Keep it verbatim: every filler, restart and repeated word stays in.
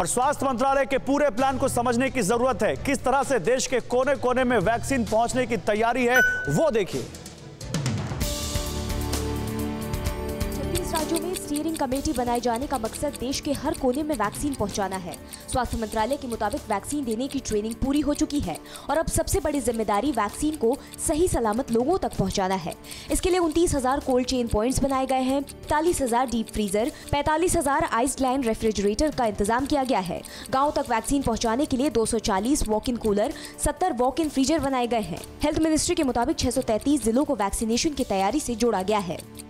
और स्वास्थ्य मंत्रालय के पूरे प्लान को समझने की जरूरत है। किस तरह से देश के कोने कोने में वैक्सीन पहुंचने की तैयारी है वो देखिए। छत्तीस राज्यों में स्टीयरिंग कमेटी बनाए जाने का मकसद देश के हर कोने में वैक्सीन पहुंचाना है। स्वास्थ्य मंत्रालय के मुताबिक वैक्सीन देने की ट्रेनिंग पूरी हो चुकी है और अब सबसे बड़ी जिम्मेदारी वैक्सीन को सही सलामत लोगों तक पहुँचाना है। इसके लिए उनतीस हजार कोल्ड चेन पॉइंट्स बनाए गए हैं, पैंतालीस हजार डीप फ्रीजर, पैंतालीस हजार आइसलैंड रेफ्रिजरेटर का इंतजाम किया गया है। गाँव तक वैक्सीन पहुँचाने के लिए दो सौ चालीस वॉक इन कूलर, सत्तर वॉक इन फ्रीजर बनाए गए हैं। हेल्थ मिनिस्ट्री के मुताबिक छह सौ तैंतीस जिलों को वैक्सीनेशन की तैयारी से जोड़ा गया है।